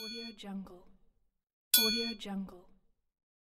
AudioJungle.